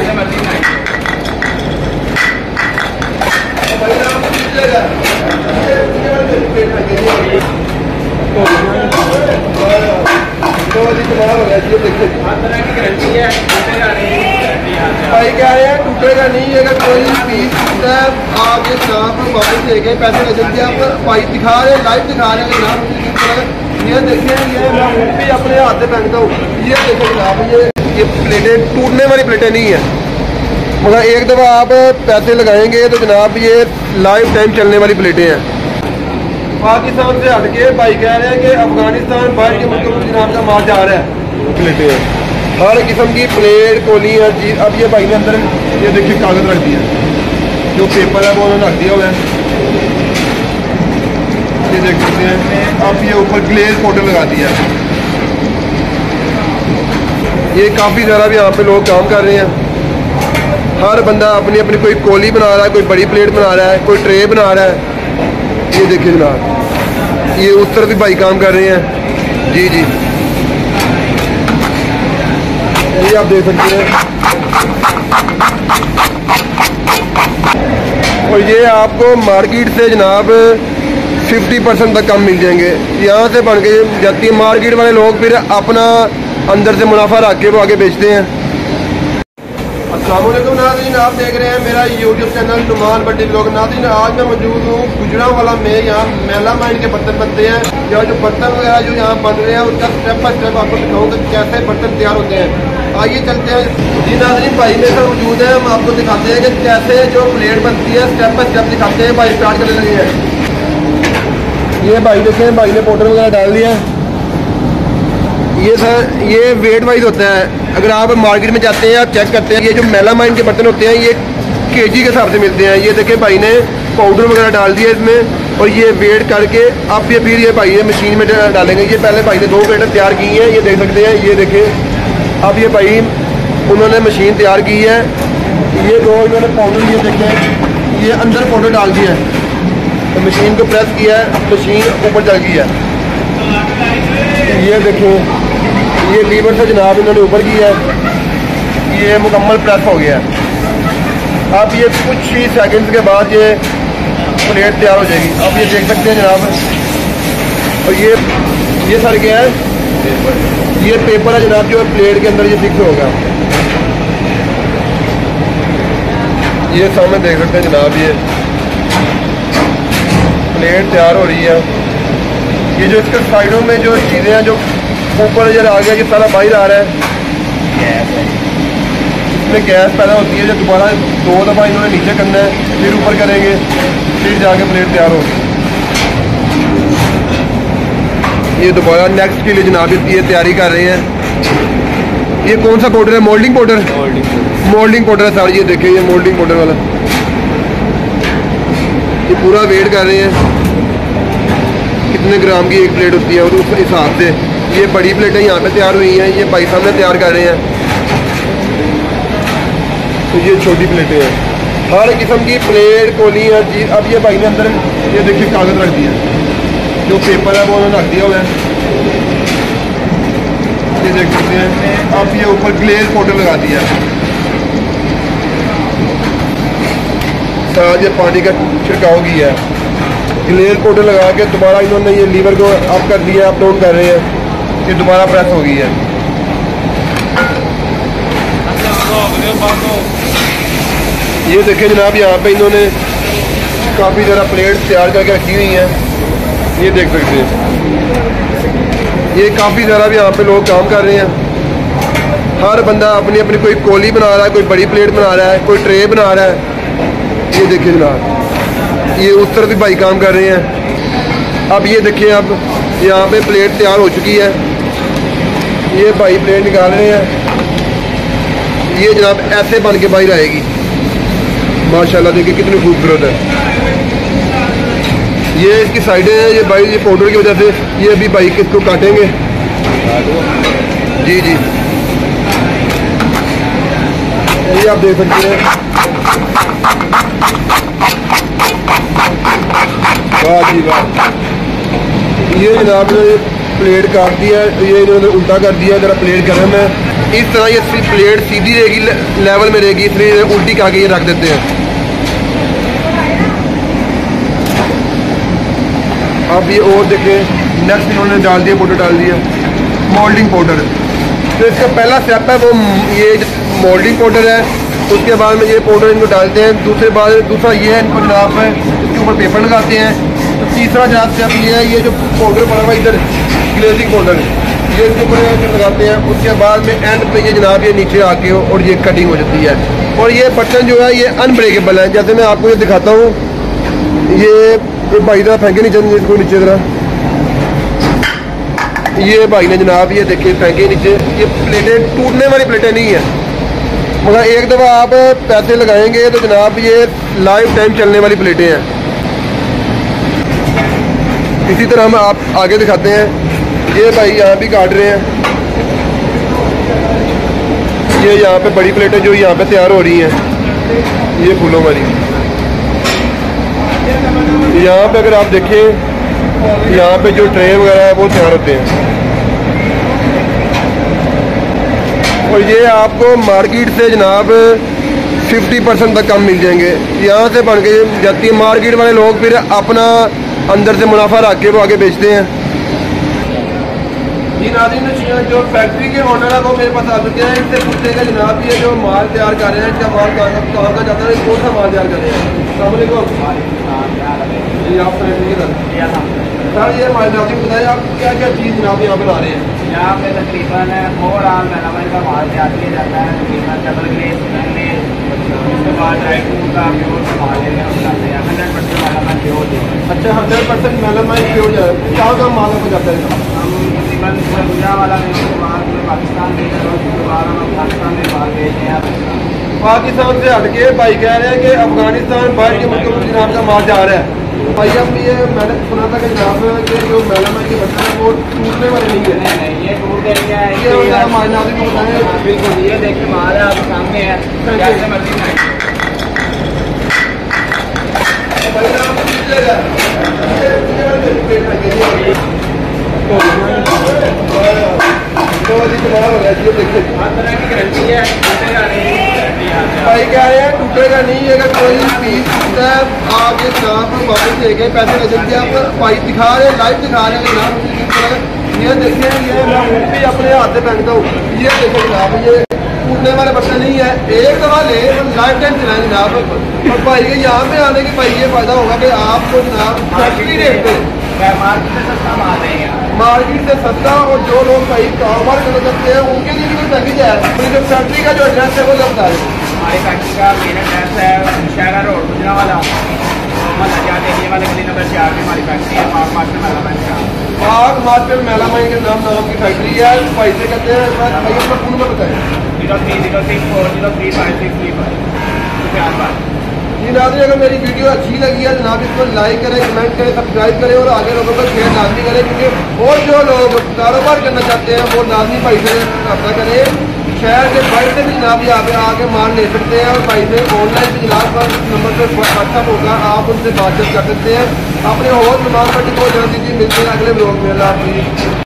भाई कह रहे हैं टूटेगा नहीं, अगर कोई पीस टूटा है आप ये साफ वापस ले गए, पैसे ले सकते हैं आप। भाई दिखा रहे हैं लाइव दिखा रहे हैं, ये देखिए ये मैं खुद भी अपने हाथ से पहनता हूँ। ये देखो आप ये प्लेटें टूटने वाली प्लेटें नहीं है, मगर एक दफ़ा आप पैसे लगाएंगे तो जनाब ये लाइफ टाइम चलने वाली प्लेटें हैं। पाकिस्तान से हटके भाई कह रहे हैं कि अफगानिस्तान बाहर के मुल्कों में जनाब का माल जा रहा है। प्लेटें हैं हर किस्म की, प्लेट कोली हर चीज़। अब ये भाई ने अंदर ये देखिए कागज़ रख दिया, जो पेपर है वो उन्होंने रख दिया हुआ है, ये देख सकते हैं। अब ये ऊपर ग्लेज फोटो लगा दिया है। ये काफ़ी ज़्यादा भी यहाँ पर लोग काम कर रहे हैं, हर बंदा अपनी अपनी कोई कोली बना रहा है, कोई बड़ी प्लेट बना रहा है, कोई ट्रे बना रहा है। ये देखिए जनाब ये उस तरफ भी भाई काम कर रहे हैं। जी जी ये आप देख सकते हैं। और ये आपको मार्केट से जनाब 50% तक कम मिल जाएंगे, यहाँ से बन के जाती है। मार्केट वाले लोग फिर अपना अंदर से मुनाफा रख के वो आगे बेचते हैं। अस्सलामुअलैकुम नाज़रीन, आप देख रहे हैं मेरा YouTube channel Noman Bhatti vlog. नाज़रीन आज मैं मौजूद हूँ गुजरांवाला में, यहाँ मेलामाइन के बर्तन बनते हैं। यहाँ जो बर्तन वगैरह जो यहाँ बन रहे हैं उनका स्टेप बाई स्टेप आपको दिखाऊंगा कैसे बर्तन तैयार होते हैं। आइए चलते हैं। जी नाज़रीन भाई मेरे साथ मौजूद है, हम आपको दिखाते हैं कि कैसे जो प्लेट बनती है स्टेप बाई स्टेप दिखाते हैं। भाई स्टार्ट करने लगे हैं। ये भाई देखें भाई ने पाउडर वगैरह डाल दिया है। ये सर ये वेट वाइज होता है, अगर आप मार्केट में जाते हैं आप चेक करते हैं। ये जो मेलामाइन के बर्तन होते हैं ये केजी के हिसाब से मिलते हैं। ये देखें भाई ने पाउडर वगैरह डाल दिया इसमें और ये वेट करके अब ये फिर ये भाई ने मशीन में डालेंगे। ये पहले भाई ने 2 प्लेटें तैयार की हैं, ये देख सकते हैं। ये देखें अब ये भाई उन्होंने मशीन तैयार की है। ये 2 इन्होंने पाउडर, ये देखें ये अंदर पाउडर डाल दिया है तो मशीन को प्रेस किया है, मशीन ऊपर चल गई है। ये देखें ये लीवर से जनाब इन्होंने ऊपर की है, ये मुकम्मल प्रेस हो गया है। अब ये कुछ ही सेकंड्स के बाद ये प्लेट तैयार हो जाएगी। अब ये देख सकते हैं जनाब। और ये सर क्या है, ये पेपर है जनाब जो प्लेट के अंदर ये फिक्स होगा। ये सामने देख सकते हैं जनाब ये प्लेट तैयार हो रही है। ये जो इसके साइडों में जो चीज़ें हैं जो ऊपर जरा आ गया ये सारा बाहर आ रहा है, इसमें गैस पैदा होती है जो दोबारा 2 दफ़ा इन्होंने नीचे करना है फिर ऊपर करेंगे फिर जाके प्लेट तैयार होगी। ये दोबारा नेक्स्ट के लिए जनाब ये तैयारी कर रहे हैं। ये कौन सा पाउडर है, मोल्डिंग पाउडर, मोल्डिंग पाउडर है सर। ये देखिए ये मोल्डिंग पाउडर वाला ये पूरा वेट कर रहे हैं कितने ग्राम की एक प्लेट होती है और उस हिसाब से ये बड़ी प्लेटें यहाँ पे तैयार हुई हैं। ये भाई साहब ने तैयार कर रहे हैं। तो ये छोटी प्लेटें हैं, हर किस्म की प्लेट कोली हर चीज़। अब ये भाई ने अंदर ये देखिए कागज़ रख दिया, जो पेपर है वो उन्होंने रख दिया हुआ है, ये देख सकते हैं। अब ये ऊपर ग्लेज पाउडर लगा दिया है, ये पानी का छिड़काव किया है। ग्लेज पाउडर लगा के दोबारा इन्होंने ये लीवर को अप कर दिया, अप डाउन कर रहे हैं, ये दोबारा प्रेस हो गई है। ये देखें जनाब यहाँ पे इन्होंने काफ़ी ज़रा प्लेट्स तैयार करके रखी हुई हैं, ये देख सकते हैं। ये काफ़ी ज़रा भी यहाँ पे लोग काम कर रहे हैं, हर बंदा अपनी अपनी कोई कोली बना रहा है, कोई बड़ी प्लेट बना रहा है, कोई ट्रे बना रहा है। ये देखिए जनाब ये उस तरफ भी भाई काम कर रहे हैं। अब ये देखिए अब यहाँ पे प्लेट तैयार हो चुकी है, ये भाई प्लेट निकाल रहे हैं। ये जनाब ऐसे बन के बाहर आएगी, माशाल्लाह देखिए कितनी खूबसूरत है। ये इसकी साइडें हैं, ये भाई ये पाउडर की वजह से ये भी भाई इसको काटेंगे। जी जी ये आप देख सकते हैं। वाह जी वाह, ये जनाब इन्होंने प्लेट काट दिया है, ये इन्होंने उल्टा कर दिया है, जरा प्लेट गर्म है। इस तरह ये प्लेट सीधी रहेगी, लेवल में रहेगी, इसलिए उल्टी का के ये रख देते हैं। अब ये और देखें, नेक्स्ट इन्होंने डाल दिया, पाउडर डाल दिया मोल्डिंग पाउडर। तो इसका पहला स्टेप है वो ये मोल्डिंग पाउडर है, उसके बाद में ये पाउडर इनको डालते हैं। दूसरा ये है, इनको जनाब है इसके ऊपर पेपर लगाते हैं। तो तीसरा जनाब स्टेप ये है, ये जो पाउडर पड़ा हुआ इधर ग्लेजिंग पाउडर ये इसके ऊपर लगाते हैं। उसके बाद में एंड पे ये जनाब ये नीचे आके हो और ये कटिंग हो जाती है। और ये बर्तन जो है ये अनब्रेकेबल है, जैसे मैं आपको ये दिखाता हूँ, ये भाई जरा फेंके नीचे जरा, ये भाई ने जनाब ये देखिए फेंके नीचे। ये प्लेटें टूटने वाली प्लेटें नहीं है, मगर एक दफ़ा आप पैसे लगाएंगे तो जनाब ये लाइफ टाइम चलने वाली प्लेटें हैं। इसी तरह हम आप आगे दिखाते हैं। ये भाई यहाँ भी काट रहे हैं, ये यहाँ पे बड़ी प्लेटें जो यहाँ पे तैयार हो रही हैं, ये फूलों वाली। यहाँ पे अगर आप देखें, यहाँ पे जो ट्रे वगैरह है वो तैयार होते हैं। और ये आपको मार्केट से जनाब 50% तक कम मिल जाएंगे, यहाँ से बन के जाती है। मार्केट वाले लोग फिर अपना अंदर से मुनाफा रख के वो आगे बेचते हैं। जी नाज़रीन, जो फैक्ट्री के ऑनर है वो मेरे पास आ चुके हैं। इससे पूछते हैं जनाब ये जो माल तैयार कर रहे हैं, क्या माल कहाँ का जाता है, कौन सा माल तैयार कर रहे हैं। सर ये माल बताइए आप क्या क्या चीज़ जनाब यहाँ बना रहे हैं। यहाँ पे तकरीबन ओवरऑल मेलामाइन का माल तैयार किया जाता है, तकरीबन डबल ग्लेज ग्लेज, उसके बाद ड्राई फ्रूट का प्योर माल बनाते हैं। 100% मेलामाइन प्योर जो है। अच्छा, 100% मेलामाइन प्योर जो है, क्या काम माल हो जाता है? हम तकरीबन गुजरांवाला में, उसके बाद पाकिस्तान में, उसके बाद हम अफगानिस्तान में माल भेज रहे हैं। पाकिस्तान से हट के भाई कह रहे हैं कि अफगानिस्तान बाहर के मुल्कों में जनाब का माल जा रहा है। भाई अब ये मैंने सुना था कि जनाब के जो मेलामाइन के बर्तन है वो टूटने वाले नहीं है। नहीं, ये टूट गया है, ये मालूम को बताएं। बिल्कुल, ये देखिए माल है आपके सामने है, जैसे मर्जी खाएं। तो ये कमाल हो गया, ये देखिए हर तरह की गारंटी है, टूटेगा नहीं। भाई कह रहे हैं टूटेगा नहीं, अगर कोई पीस आप ये जनाब वापस दे गए पैसे बदल दिए। आप भाई दिखा रहे हैं, लाइव दिखा रहे हैं जनाब। ये देखिए, ये मैं भी अपने हाथ से फेंकता हूँ। ये देखिए जनाब, ये टूटने वाले बर्तन नहीं है, एक दवा ले लाइफ टाइम चलाएँ जनाब। और भाई के यहाँ पे आने के भाई ये फायदा होगा कि आपको जनाब सस्ती रेट पे मार्केट से सस्ता, और जो लोग भाई कारोबार कर सकते हैं उनके लिए भी कोई पैकेज है। अपनी जो फैक्ट्री का जो एड्रेस है वो लगता है, हमारी फैक्ट्री का मेन एड्रेस है शहरा रोड गुजरांवाला, मोहम्मद हजात एरिया वाले गली नंबर 4 में हमारी फैक्ट्री है। पार्क मार्केट में मेलामाइन का, पार्क मार्केट में मेलामाइन के नाम की फैक्ट्री है। पैसे कहते हैं भाई, अपना फोन नंबर बताएं। 0306403563 जी नाज़रीन, अगर मेरी वीडियो अच्छी लगी है जनाब इसको लाइक करें, कमेंट करें, सब्सक्राइब करें और आगे लोगों को शेयर लाजमी करें, क्योंकि और जो लोग कारोबार करना चाहते हैं वो लाजमी भाई से रब्ता करें। शहर के भाई से भी जनाब यहाँ पे आके माल ले सकते हैं, और भाई से ऑनलाइन भी जनाब पर नंबर पर व्हाट्सअप होगा, आप उनसे बातचीत कर सकते हैं। अपने और नोमान भट्टी को जान दीजिए। मिलते हैं अगले ब्लॉग में।